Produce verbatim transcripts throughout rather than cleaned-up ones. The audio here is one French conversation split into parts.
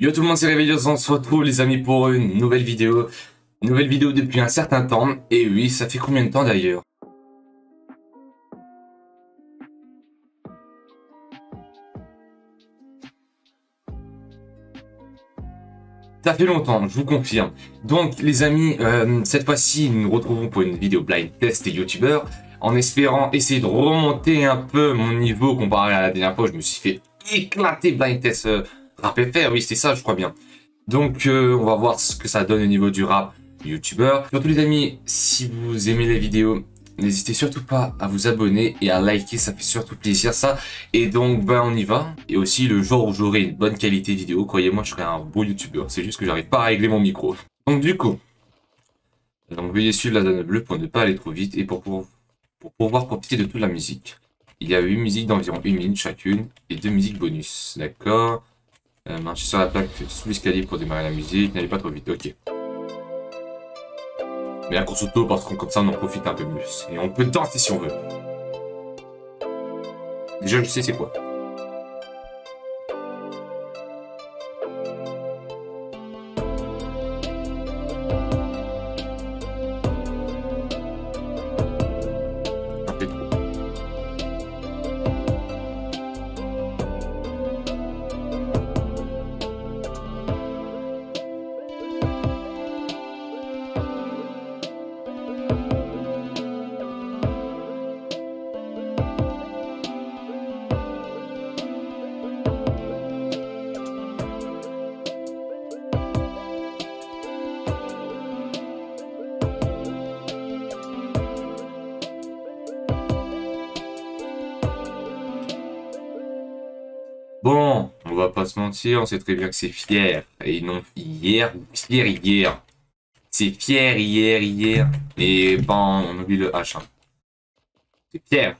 Yo tout le monde, c'est Revelioze, on se retrouve les amis pour une nouvelle vidéo. Une nouvelle vidéo depuis un certain temps. Et oui, ça fait combien de temps d'ailleurs? Ça fait longtemps, je vous confirme. Donc les amis, euh, cette fois-ci, nous nous retrouvons pour une vidéo blind test et youtubeur. En espérant essayer de remonter un peu mon niveau comparé à la dernière fois. Je me suis fait éclater blind test euh, rap F R, oui c'est ça je crois bien. Donc euh, on va voir ce que ça donne au niveau du rap youtubeur. Surtout les amis, si vous aimez les vidéos, n'hésitez surtout pas à vous abonner et à liker, ça fait surtout plaisir ça. Et donc ben on y va. Et aussi le jour où j'aurai une bonne qualité vidéo, croyez-moi je serai un beau youtubeur. C'est juste que j'arrive pas à régler mon micro. Donc du coup, donc veuillez suivre la zone bleue pour ne pas aller trop vite et pour, pour, pour pouvoir profiter de toute la musique. Il y a huit musiques d'environ une minute chacune et deux musiques bonus, d'accord. Euh, marchez sur la plaque sous l'escalier pour démarrer la musique, n'allez pas trop vite, ok. Mais la course auto, parce qu'on comme ça on en profite un peu plus. Et on peut danser si on veut. Déjà je sais c'est quoi. Bon, on va pas se mentir, on sait très bien que c'est fier. Et non, hier, fier hier. C'est fier hier, hier. Mais bon, on oublie le H. Hein. C'est fier.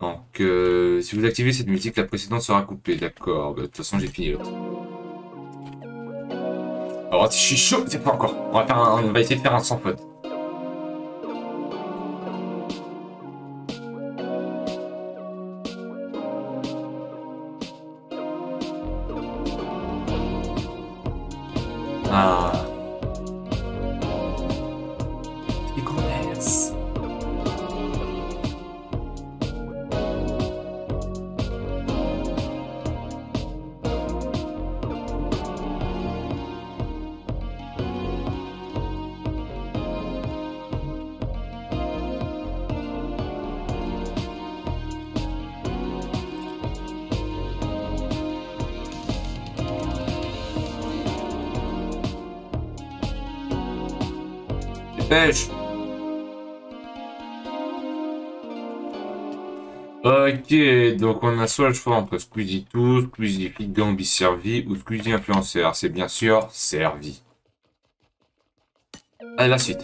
Donc, euh, si vous activez cette musique, la précédente sera coupée. D'accord, bah, de toute façon, j'ai fini l'autre. Alors, si je suis chaud, c'est pas encore. On va, faire un, on va essayer de faire un sans faute. Ah. Petit commerce. Pêche. Ok, donc on a soit le choix entre Squeezie tout, Squeezie fit Gambi Servi ou Squeezie influenceur. C'est bien sûr Servi. Allez, la suite.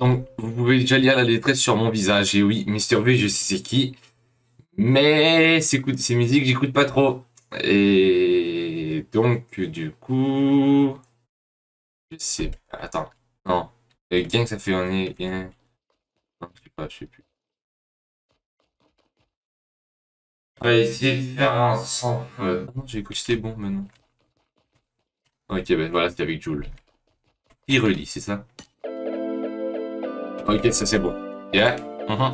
Donc vous pouvez déjà lire la lettrée sur mon visage. Et oui, Mister V, je sais c'est qui. Mais ces musiques, j'écoute pas trop. Et donc du coup... Je sais pas. Attends. Non. Le gang, ça fait un est... Non, je sais pas, je sais plus. On va essayer de faire un sans... Euh... Non, j'ai écouté bon maintenant. Ok, ben bah, voilà, c'était avec Jules. Il relie, c'est ça? Ok, ça c'est bon. Yeah. Mm-hmm.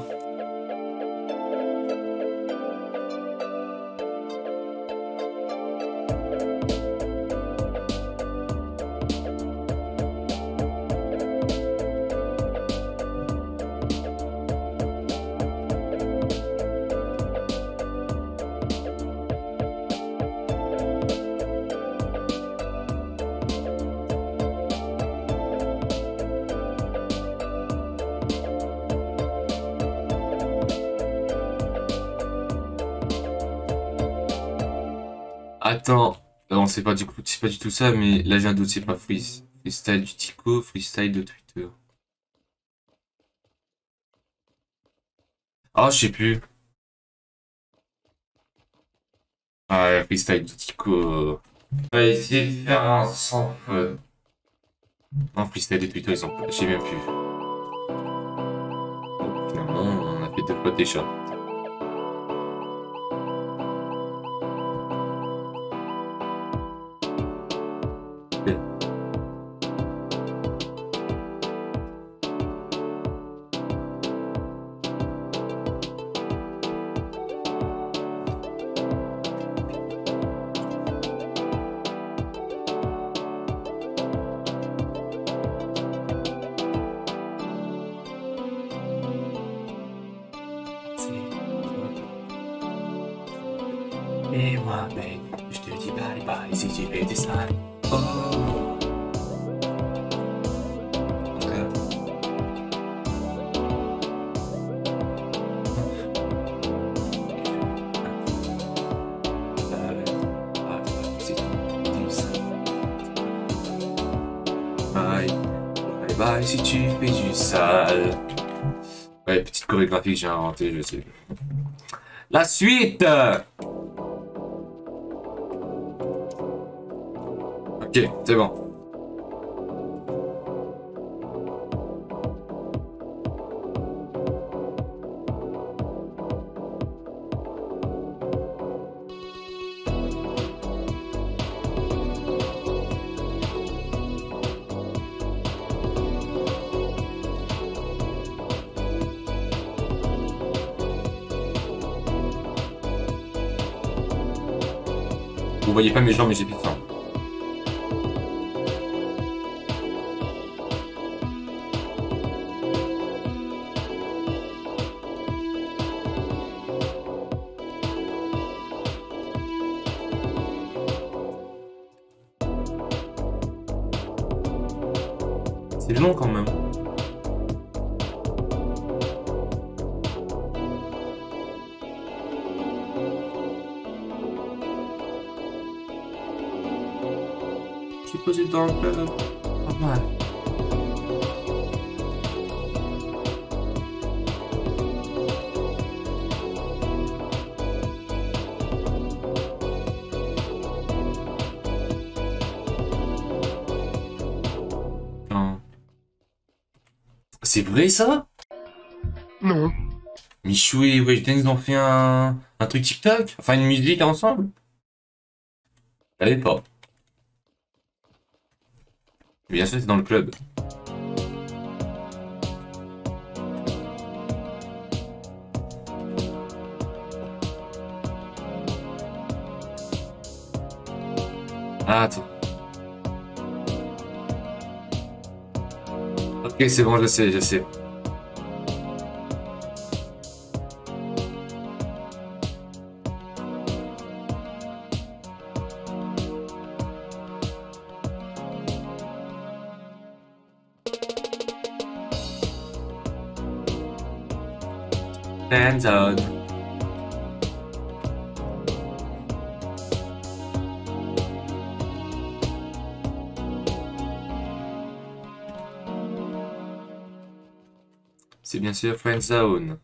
Attends. Non, c'est pas du coup, c'est pas du tout ça, mais là j'ai un doute, c'est pas freeze. Freestyle du Tico, freestyle de Twitter. Ah, oh, je sais plus. Ah, freestyle de Tico. On va essayer de faire un sample. Non, freestyle de Twitter, ils ont pas. J'ai même plus. Bon, finalement, on a fait deux fois déjà. Graphique que j'ai inventé, je sais. La suite. Ok, c'est bon. Vous voyez pas mes jambes, mais j'ai plus de sang. C'est long quand même. Dans le club. Pas mal. Non. C'est vrai ça? Non. Michou et Wesh Dance ont fait un, un truc TikTok? Enfin une musique ensemble? Allez pas. Bien sûr, c'est dans le club. Ah, attends. Ok, c'est bon, je sais, je sais. Friendzone. C'est bien sûr Friendzone.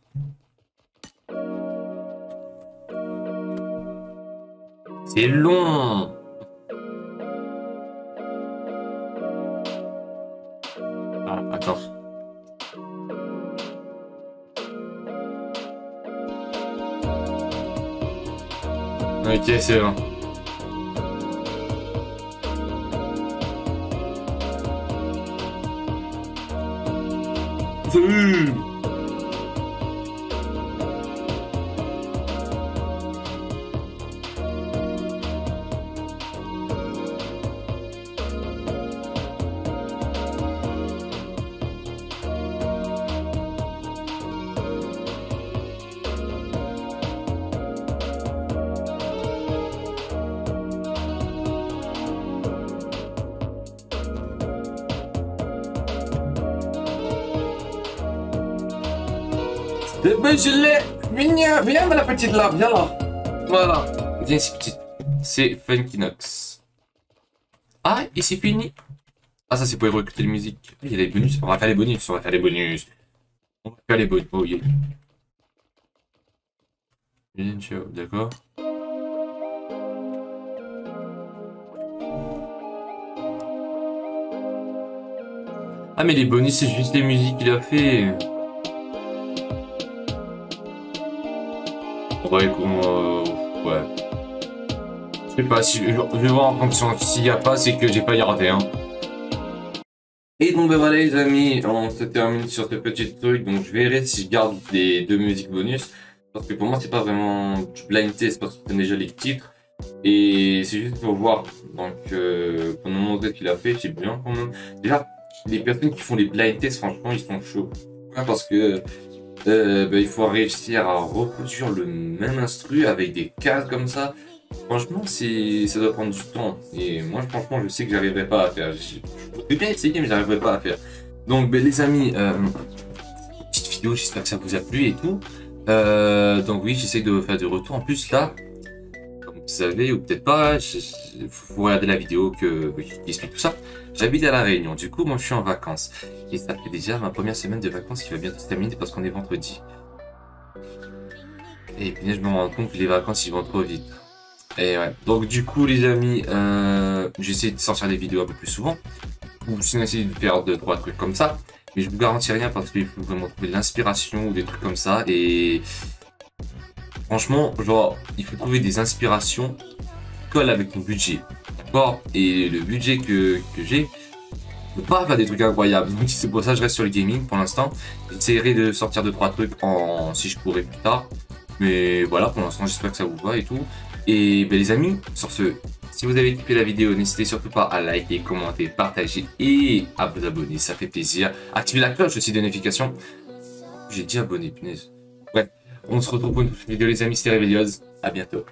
C'est long. Ah, attends. Ok, c'est bon. Salut. Je l'ai. Viens, viens, la petite là, viens là. Voilà. Viens ici, petite. c'est Funkynox. Ah, et c'est fini. Ah, ça c'est pour recruter les musiques. Il y a des bonus. On va faire les bonus. On va faire les bonus. On va faire les bonus. Oh yeah. D'accord. Ah mais les bonus c'est juste les musiques qu'il a fait. Ouais, qu'on... Euh, ouais. Je sais pas, si je, je vais voir en fonction. S'il n'y a pas, c'est que j'ai pas y raté, hein. Et donc ben voilà les amis, on se termine sur ce petit truc. Donc je verrai si je garde les deux musiques bonus. Parce que pour moi c'est pas vraiment du blind test parce que je connais déjà les titres. Et c'est juste pour voir. Donc euh, pour nous montrer ce qu'il a fait, c'est bien quand même. Déjà, les personnes qui font les blind tests, franchement, ils sont chauds. Ouais, parce que euh, bah, il faut réussir à reproduire le même instru avec des cases comme ça. Franchement, ça doit prendre du temps. Et moi, franchement, je sais que j'arriverai pas à faire. J'ai bien essayé, mais j'arriverai pas à faire. Donc, bah, les amis, euh, petite vidéo, j'espère que ça vous a plu et tout. Euh, donc oui, j'essaie de faire des retours. En plus, là, comme vous savez, ou peut-être pas, il faut regarder la vidéo que, oui, qui explique tout ça. J'habite à La Réunion, du coup, moi, je suis en vacances. Et ça fait déjà ma première semaine de vacances qui va bientôt se terminer parce qu'on est vendredi. Et puis, je me rends compte que les vacances, ils vont trop vite. Et ouais. Donc, du coup, les amis, euh, j'essaie de sortir des vidéos un peu plus souvent. Ou sinon, j'essaie de faire deux, trois trucs comme ça. Mais je vous garantis rien parce qu'il faut vraiment trouver de l'inspiration ou des trucs comme ça. Et franchement, genre, il faut trouver des inspirations qui collent avec ton budget. D'accord? Et le budget que, que j'ai, je ne peux pas faire des trucs incroyables. Donc c'est pour ça que je reste sur le gaming pour l'instant. J'essaierai de sortir deux trois trucs en si je pourrais plus tard. Mais voilà, pour l'instant, j'espère que ça vous va et tout. Et ben, les amis, sur ce... Si vous avez kiffé la vidéo, n'hésitez surtout pas à liker, commenter, partager et à vous abonner, ça fait plaisir. Activez la cloche aussi de notification. J'ai dit abonné, punaise. Bref, on se retrouve pour une prochaine vidéo les amis, c'était Revelioze. À bientôt.